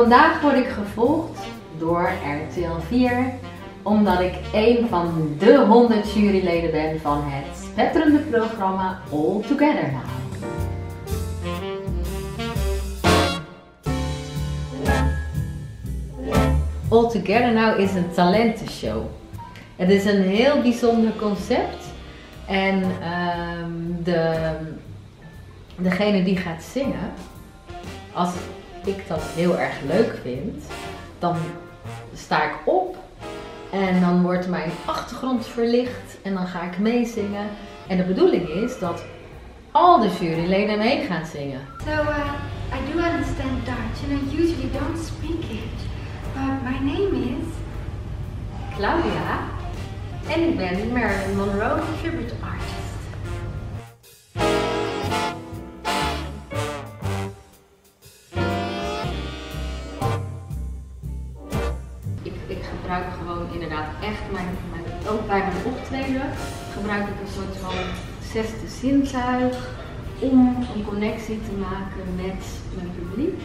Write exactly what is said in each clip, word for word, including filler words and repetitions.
Vandaag word ik gevolgd door R T L vier, omdat ik een van de honderd juryleden ben van het spetterende programma All Together Now. All Together Now is een talentenshow. Het is een heel bijzonder concept en um, de, degene die gaat zingen, als ik dat heel erg leuk vind, dan sta ik op en dan wordt mijn achtergrond verlicht en dan ga ik meezingen. En de bedoeling is dat al de juryleden mee gaan zingen. So uh, I do understand Dutch and I usually don't speak it, but my name is Claudia en ik ben Marilyn Monroe, Tribute artist. Ik gebruik gewoon inderdaad echt, mijn, mijn, ook bij mijn optreden, gebruik ik een soort van zesde zintuig om een connectie te maken met mijn publiek.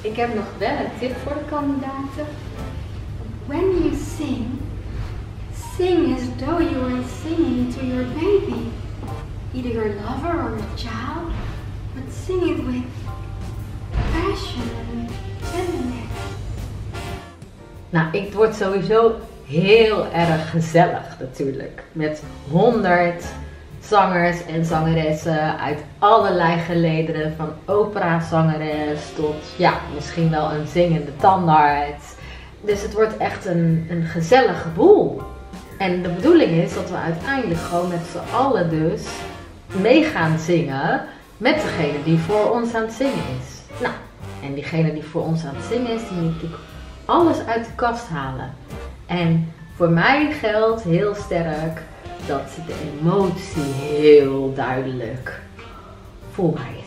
Ik heb nog wel een tip voor de kandidaten. When you sing, sing as though you were singing to your baby. Either your lover or your child, but sing it with passion and tenderness. Nou, het wordt sowieso heel erg gezellig natuurlijk. Met honderd zangers en zangeressen uit allerlei gelederen. Van operazangeres tot, ja, misschien wel een zingende tandarts. Dus het wordt echt een, een gezellige boel. En de bedoeling is dat we uiteindelijk gewoon met z'n allen dus mee gaan zingen met degene die voor ons aan het zingen is. Nou, en diegene die voor ons aan het zingen is, die moet natuurlijk alles uit de kast halen. En voor mij geldt heel sterk dat de emotie heel duidelijk voelbaar is.